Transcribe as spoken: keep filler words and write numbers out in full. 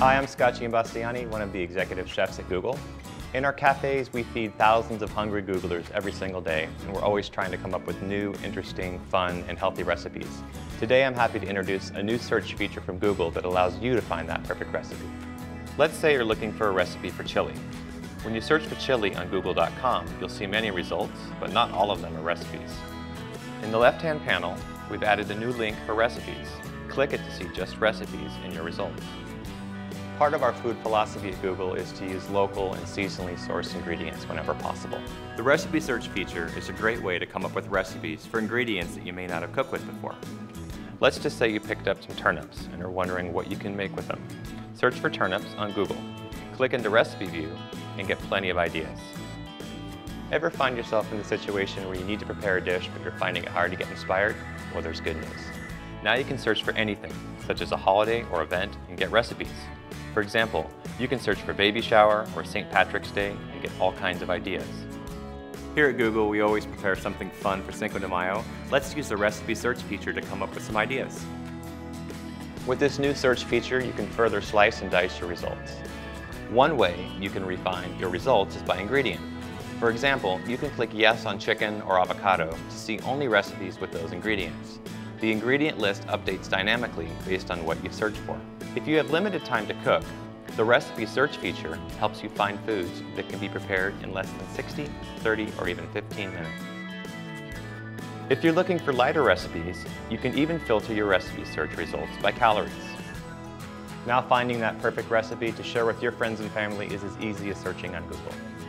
Hi, I'm Scott Giambastiani, one of the executive chefs at Google. In our cafes, we feed thousands of hungry Googlers every single day, and we're always trying to come up with new, interesting, fun, and healthy recipes. Today, I'm happy to introduce a new search feature from Google that allows you to find that perfect recipe. Let's say you're looking for a recipe for chili. When you search for chili on Google dot com, you'll see many results, but not all of them are recipes. In the left-hand panel, we've added a new link for recipes. Click it to see just recipes in your results. Part of our food philosophy at Google is to use local and seasonally sourced ingredients whenever possible. The recipe search feature is a great way to come up with recipes for ingredients that you may not have cooked with before. Let's just say you picked up some turnips and are wondering what you can make with them. Search for turnips on Google. Click into recipe view and get plenty of ideas. Ever find yourself in the situation where you need to prepare a dish but you're finding it hard to get inspired? Well, there's good news. Now you can search for anything, such as a holiday or event, and get recipes. For example, you can search for baby shower or Saint Patrick's Day and get all kinds of ideas. Here at Google, we always prepare something fun for Cinco de Mayo. Let's use the recipe search feature to come up with some ideas. With this new search feature, you can further slice and dice your results. One way you can refine your results is by ingredient. For example, you can click yes on chicken or avocado to see only recipes with those ingredients. The ingredient list updates dynamically based on what you search for. If you have limited time to cook, the recipe search feature helps you find foods that can be prepared in less than sixty, thirty, or even fifteen minutes. If you're looking for lighter recipes, you can even filter your recipe search results by calories. Now finding that perfect recipe to share with your friends and family is as easy as searching on Google.